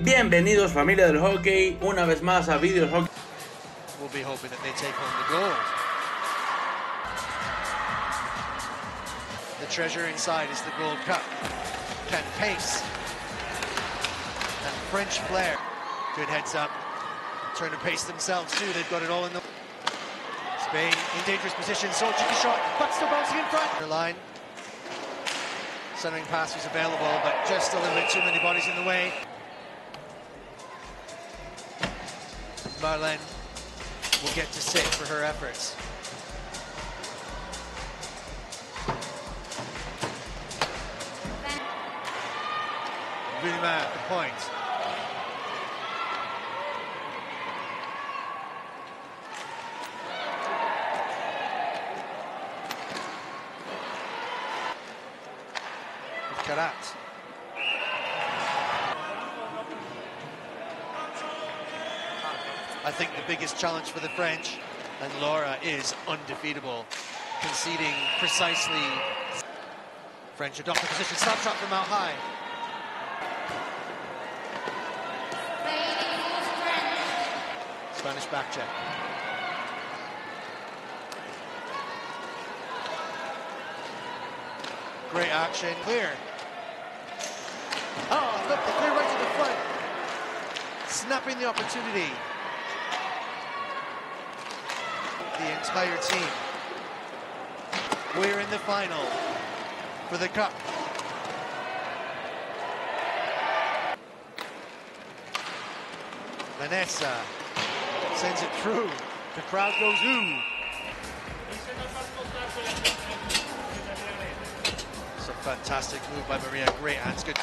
Bienvenidos familia del hockey, una vez más a Video Hockey. We'll be hoping that they take home the goal. The treasure inside is the Gold Cup. Can pace. And French flair. Good heads up. Trying to pace themselves too, they've got it all in the... Spain in dangerous position, Solskjaer the shot, but still bouncing in front. Their line. Centering pass was available, but just a little bit too many bodies in the way. Marlene will get to sit for her efforts. Villemar at the point. Karat. I think the biggest challenge for the French, and Laura is undefeatable, conceding precisely. French adopt the position, slap shot from out high. Spanish back check. Great action, clear. Oh, look, the clear right to the front. Snapping the opportunity. The entire team. We're in the final for the cup. Vanessa sends it through. The crowd goes ooh. It's a fantastic move by Maria. Great hands, good.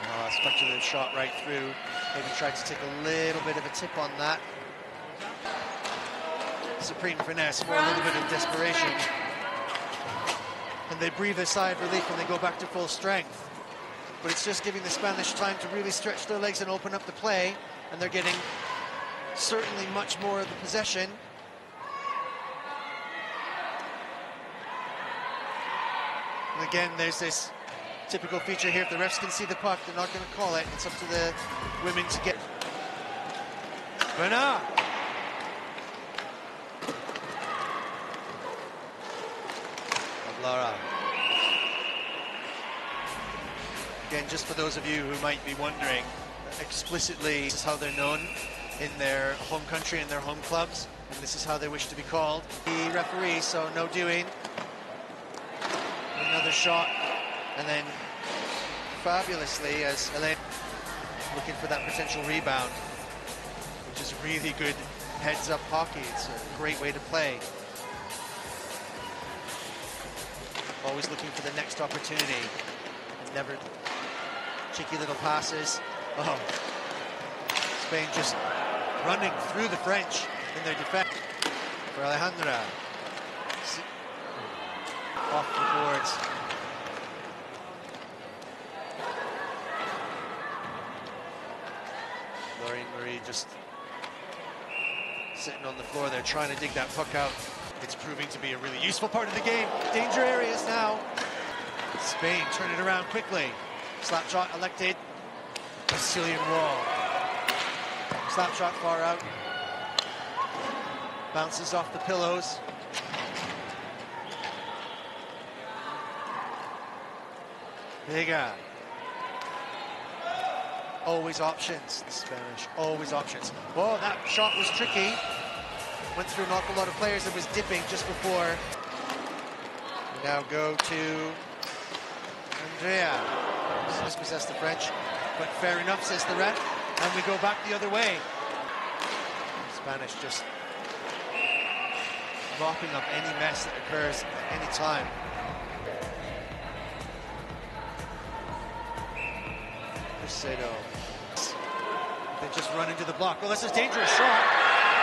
Oh, a speculative shot right through. Maybe tried to take a little bit of a tip on that. Supreme finesse for a little bit of desperation. And they breathe a sigh of relief when they go back to full strength. But it's just giving the Spanish time to really stretch their legs and open up the play. And they're getting certainly much more of the possession. And again, there's this typical feature here. If the refs can see the puck, they're not going to call it. It's up to the women to get. Bernard. Laura. Again, just for those of you who might be wondering, explicitly this is how they're known in their home country and their home clubs, and this is how they wish to be called. The referee, so no doing. Another shot, and then fabulously as Elaine looking for that potential rebound, which is really good heads-up hockey. It's a great way to play. Always looking for the next opportunity. And never cheeky little passes. Oh, Spain just running through the French in their defense. For Alejandra. Off the boards. Lauren Marie just sitting on the floor there trying to dig that puck out. It's proving to be a really useful part of the game. Danger areas now. Spain turn it around quickly. Slap shot elected. Brazilian wall. Slap shot far out. Bounces off the pillows. Vega. Always options. The Spanish. Always options. Whoa, that shot was tricky. Went through an awful lot of players. It was dipping just before. We now go to Andrea. Dispossessed the French, but fair enough, says the ref. And we go back the other way. Spanish just mopping up any mess that occurs at any time. Cruzeiro. They just run into the block. Well, that's a dangerous shot.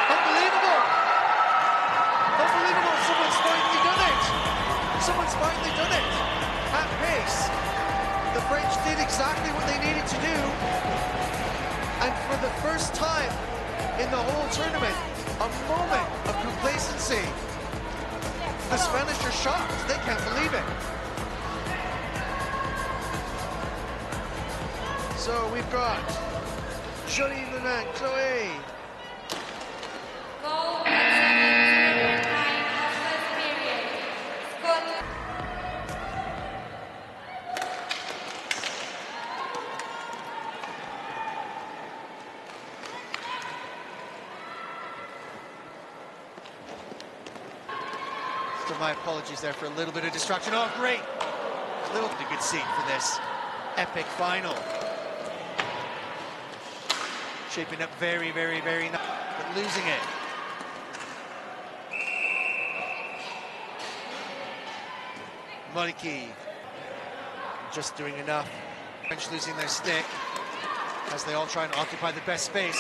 Unbelievable! Unbelievable, someone's finally done it! Someone's finally done it! At pace. The French did exactly what they needed to do. And for the first time in the whole tournament, a moment of complacency. The Spanish are shocked. They can't believe it. So we've got Johnny Lunan, Chloe. Goal at 7:09 of the period. Scotland. So my apologies there for a little bit of distraction. Oh, great! A little bit of good scene for this epic final. Shaping up very, very, very nice, but losing it. Moniki just doing enough. French losing their stick as they all try and occupy the best space.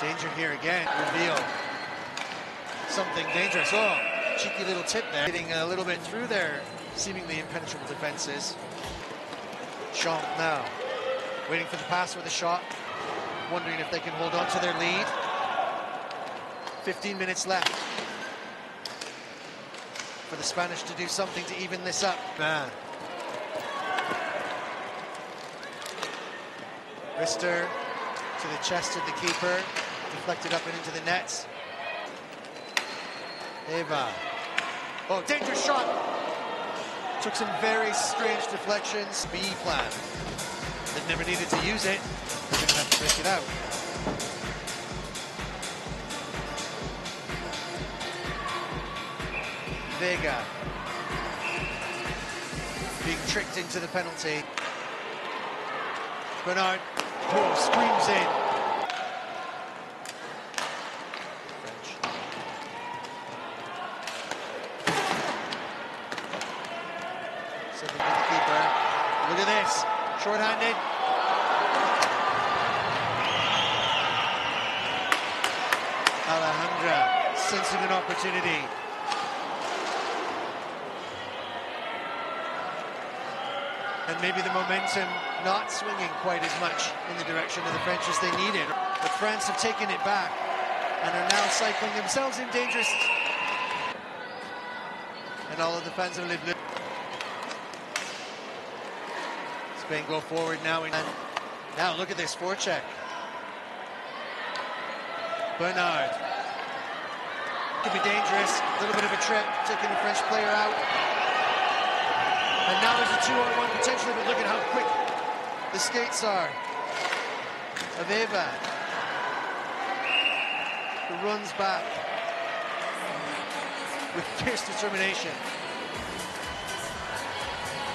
Danger here again, reveal. Something dangerous. Oh. Cheeky little tip there, getting a little bit through their seemingly impenetrable defenses. Champ now, waiting for the pass with a shot, wondering if they can hold on to their lead. 15 minutes left for the Spanish to do something to even this up. Man. Wrister to the chest of the keeper, deflected up and into the nets. Eva. Oh, dangerous shot! Took some very strange deflections. B plan. They never needed to use it. They're gonna have to risk it out. Vega. Being tricked into the penalty. Bernard. Oh, screams in. Look at this, short-handed. Alejandra sensing an opportunity. And maybe the momentum not swinging quite as much in the direction of the French as they needed. But France have taken it back and are now cycling themselves in dangerous. And all of the fans of Le Bleu. Spain go forward now, and now look at this forecheck. Bernard could be dangerous. A little bit of a trip, taking the French player out. And now there's a 2-on-1 potentially, but look at how quick the skates are. Aveva, who runs back with fierce determination.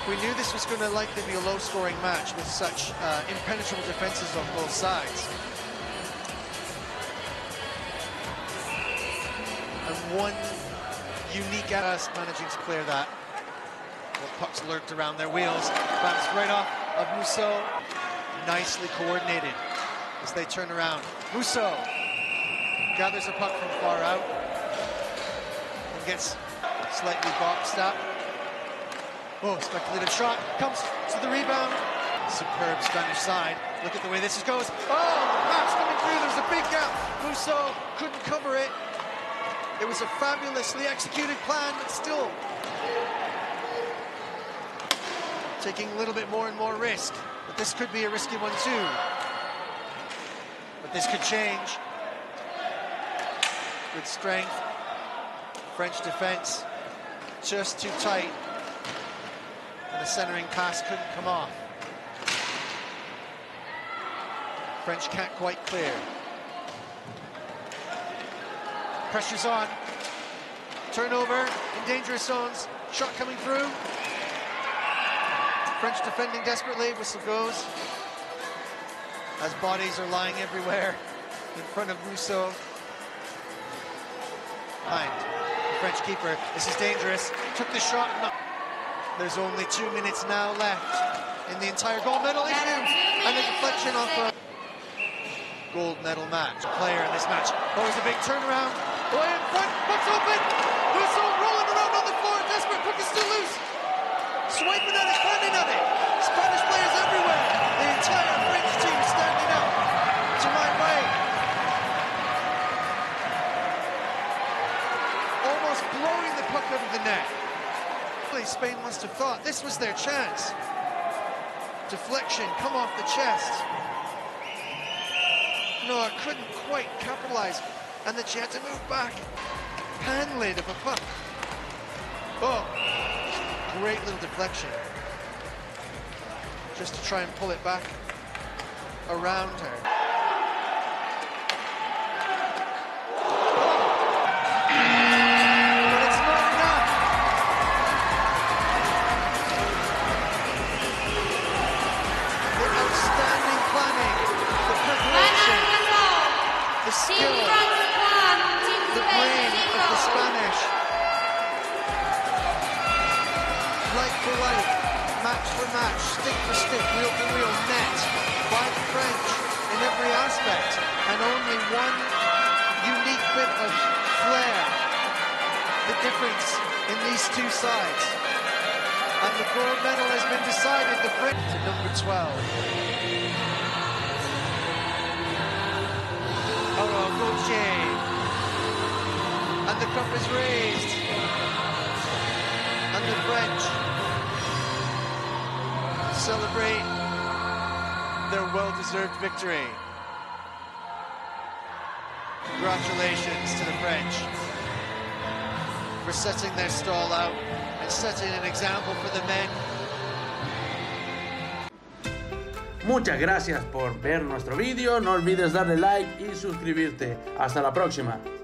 We knew this was going to likely be a low-scoring match with such impenetrable defenses on both sides. And one unique ass managing to clear that. The pucks lurked around their wheels. Bounced right off of Musso. Nicely coordinated as they turn around. Musso gathers a puck from far out and gets slightly boxed up. Oh, speculative shot, comes to the rebound. Superb Spanish side. Look at the way this goes. Oh, the pass coming through, there's a big gap. Musso couldn't cover it. It was a fabulously executed plan, but still taking a little bit more and more risk. But this could be a risky one too. But this could change. Good strength. French defense, just too tight. The centering pass couldn't come off. French can't quite clear. Pressure's on. Turnover in dangerous zones. Shot coming through. French defending desperately. Whistle goes. As bodies are lying everywhere in front of Musso. Behind the French keeper. This is dangerous. Took the shot. There's only 2 minutes now left in the entire gold medal issue, and a deflection off a gold medal match. Player in this match. Oh, it's a big turnaround. Boy in front, puck's open. Musso rolling around on the floor, desperate, puck is still loose. Swiping at it, standing at it. Spanish players everywhere. The entire French team standing up to my right. Oh almost blowing the puck over the net. Spain must have thought this was their chance. Deflection, come off the chest. No, it couldn't quite capitalize, and then she had to move back. Pan laid of a puck. Oh, great little deflection. Just to try and pull it back around her. But it's not enough. The outstanding planning, the preparation, the skill, the brain of the Spanish. Like for like, match for match, stick for stick, wheel for wheel, net by the French in every aspect, and only one unique bit of flair, the difference in these two sides. And the gold medal has been decided, the French to number 12. Aurore Gauthier. And the cup is raised. And the French celebrate their well-deserved victory. Congratulations to the French for setting their stall out and setting an example for the men. Muchas gracias por ver nuestro vídeo. No olvides darle like y suscribirte. Hasta la próxima.